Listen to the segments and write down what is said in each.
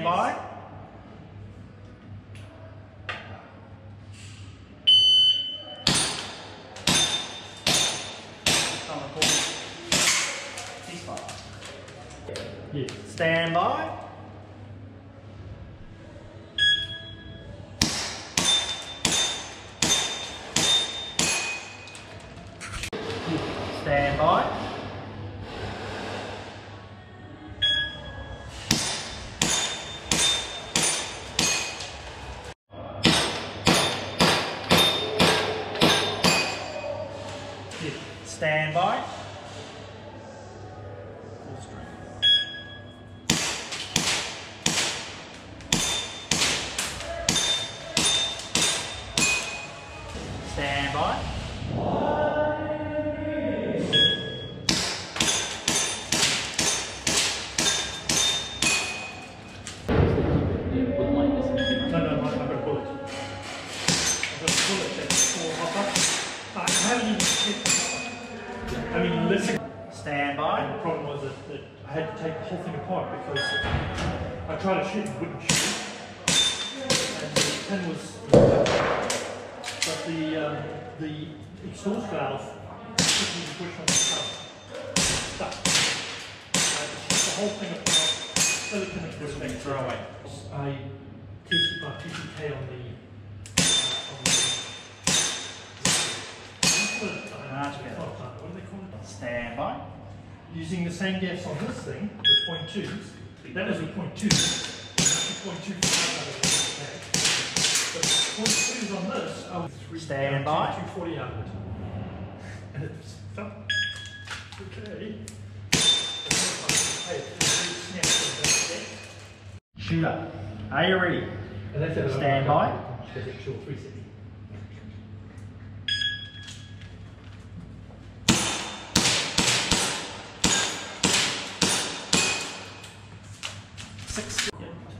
Stand by. Yeah. Stand by. Yeah. Stand by. Yeah. Stand by. Full strength. Stand by. No, I've got a bullet. That's full hopper. I haven't even checked the hopper. I mean, listen. Stand by. And the problem was that I had to take the whole thing apart because I tried to shoot and wouldn't shoot. And the pin was... But the exhaust valve couldn't even push on the cup. Stuck. The whole thing apart. Silicon and this thing throw away. I tested my PPK on the what do they call it? Stand by. Using the same gas on this thing, with 0.2s. That was with 0.2s. 0.2 on this, I was stand by. 240 out of it. And it felt okay. Shoot up. Are you ready? Stand by. Six.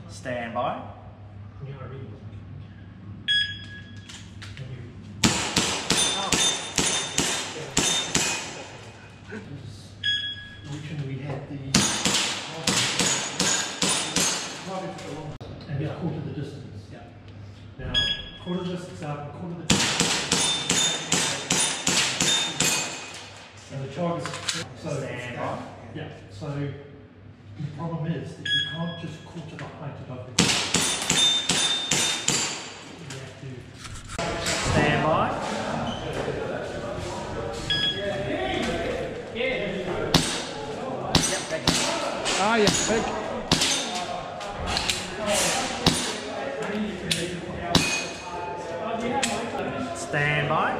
Stand by. We had the and it's quarter the distance. Yeah. Now quarter the distance out, quarter the distance. And the charge is so stand by. Yeah. So the problem is that you can't just quarter the height above the ground. You have to stand by. Ah, yeah, thank you. Stand by.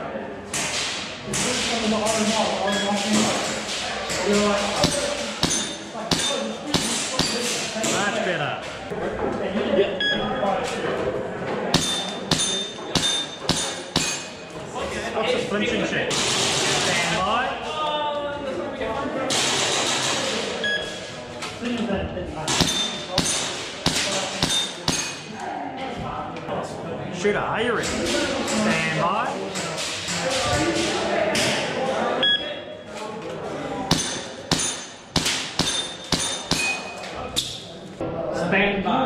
Much better. What's the splinting shape? Stand by. Shooter, are you ready? Stand by. Stand by. Stand by. Stand by.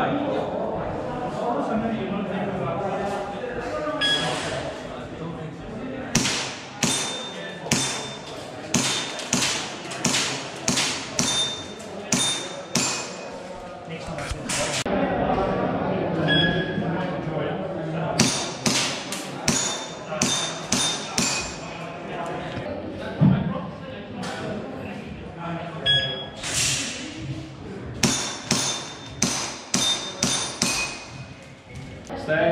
Is that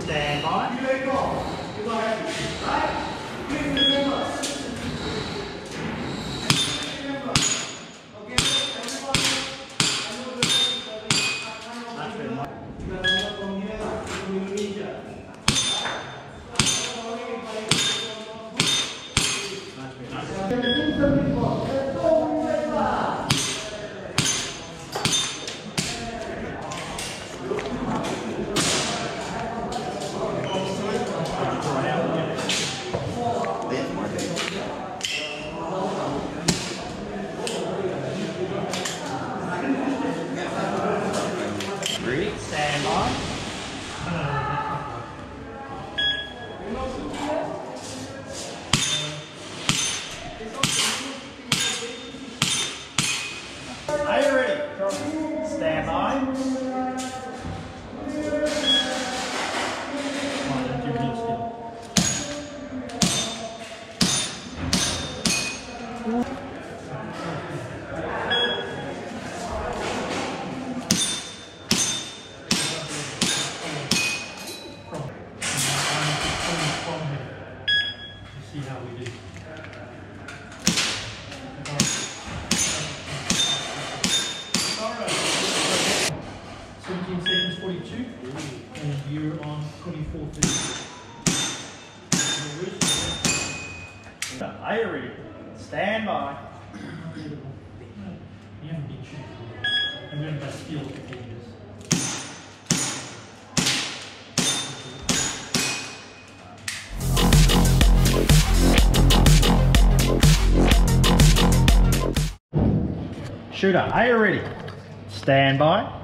Stand by. You may go. You go ahead. Right? Please remember. Okay. Stand by. You haven't been shooting. I'm going to go steal the fingers. Shooter, are you ready? Stand by.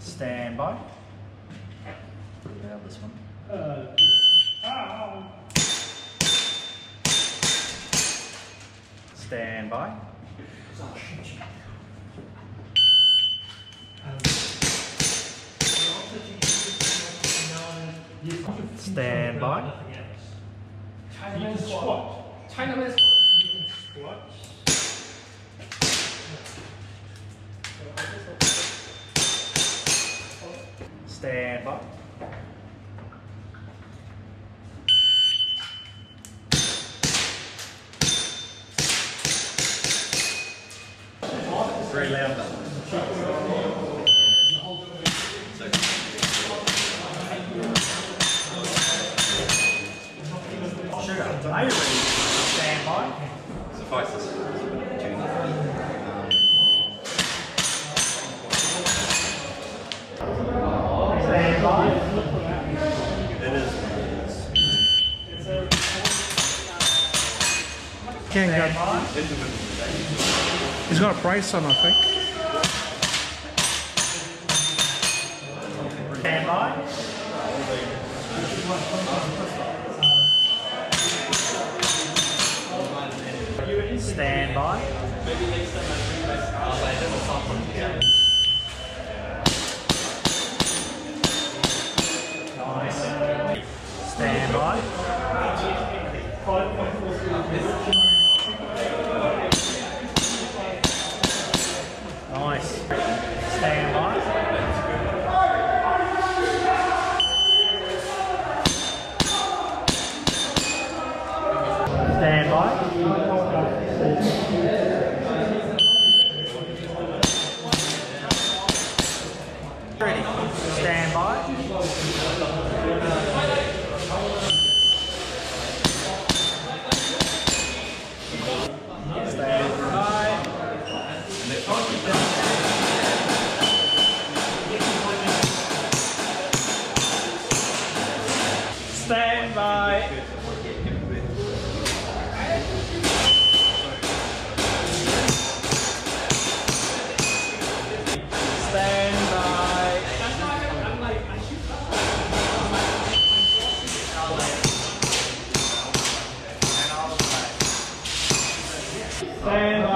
Stand by. Pretty loud, this one. Ow. Stand by. Oh, shit. Stand by. Chinaman squat. Chinaman squat. Stand by. Very loud though. Sugar, are you ready? Stand by. Suffices. He's got a price on, I think. Stand by. Stand by. Maybe next time I bring this out, I never saw from here. Nice. Stand by. 5.43. Nice. Stand by. Stand by. Ready. Stand by. Stand by. Stand by. I'm like, I shoot. Stand by. Stand by.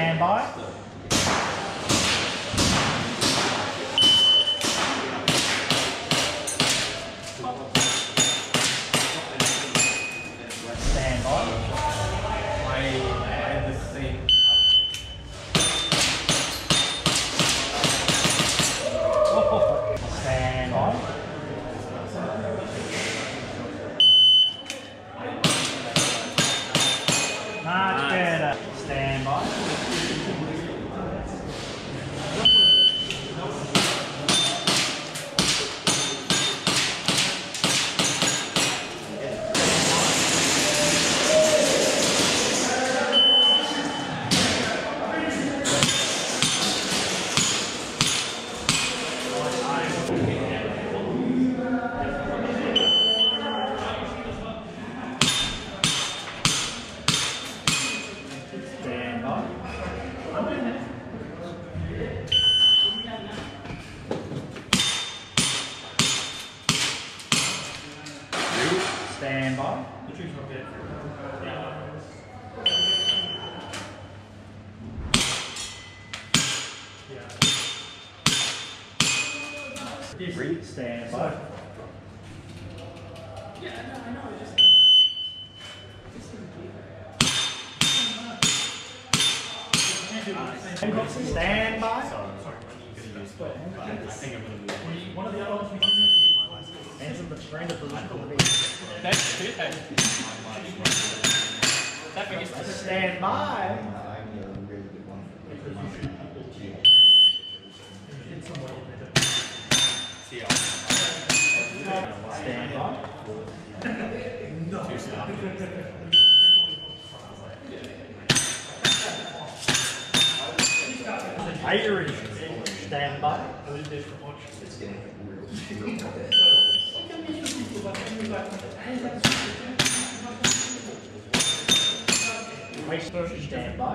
Stand by. Stand by. Stand by. The tree's not dead. Yeah. Three. Stand by. Yeah, no, I know. It's just. Stand by. Sorry. I think I'm going to do one of the other ones we can do. That's it. Stand by. Stand by. Irish. Stand by. It's getting real. Stand by. Yeah. Stand by. Stand by.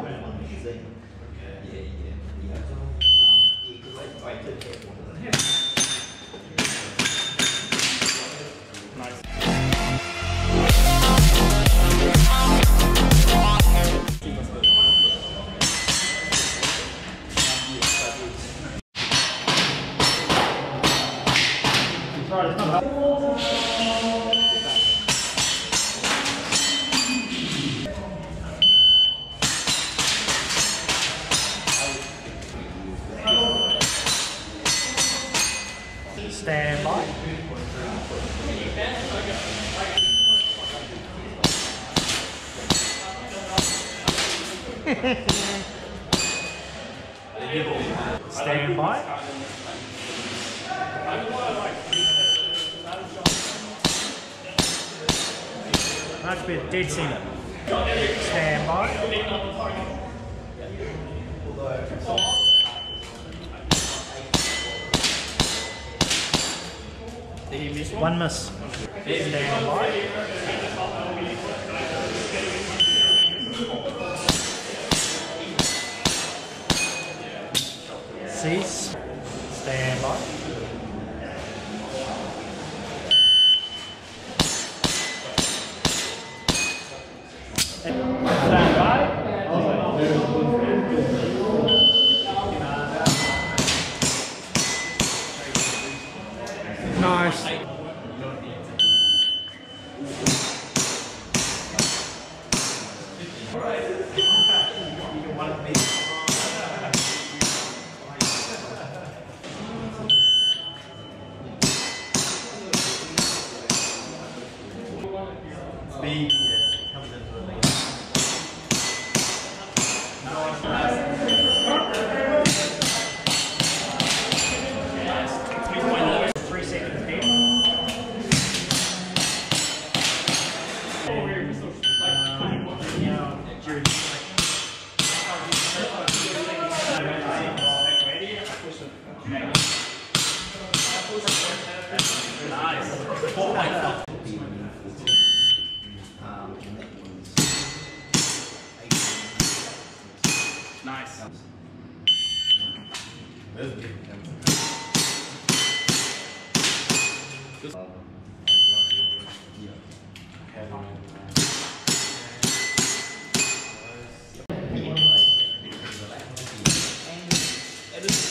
That's been dead center. Stand by. One miss. Stand by. Cease. Stand by. Stand by. Nice. B comes into the lead. Nice. Nice.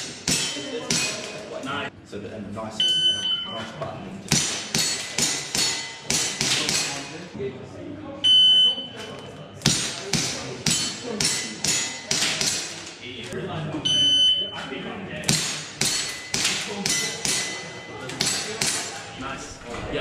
So and a nice button. Nice. Yeah.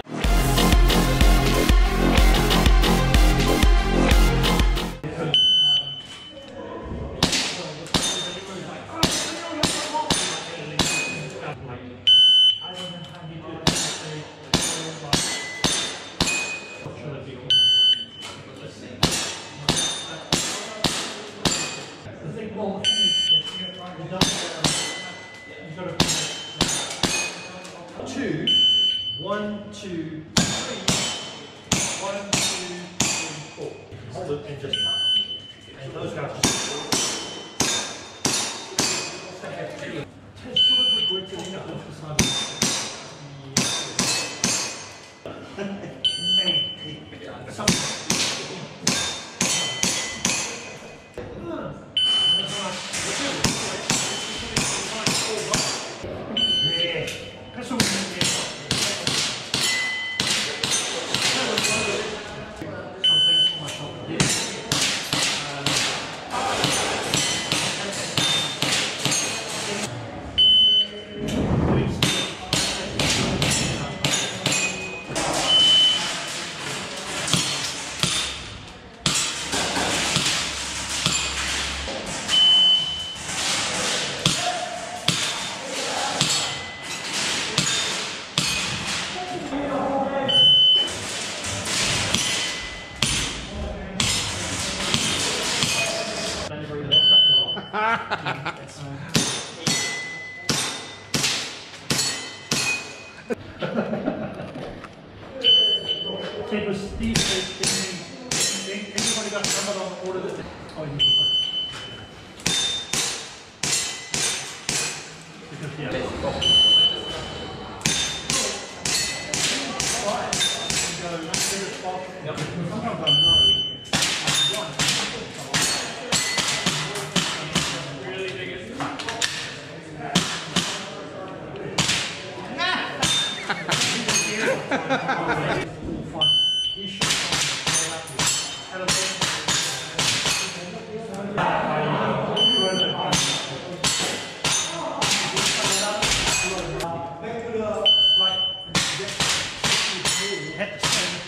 Back to the right. Hit the same.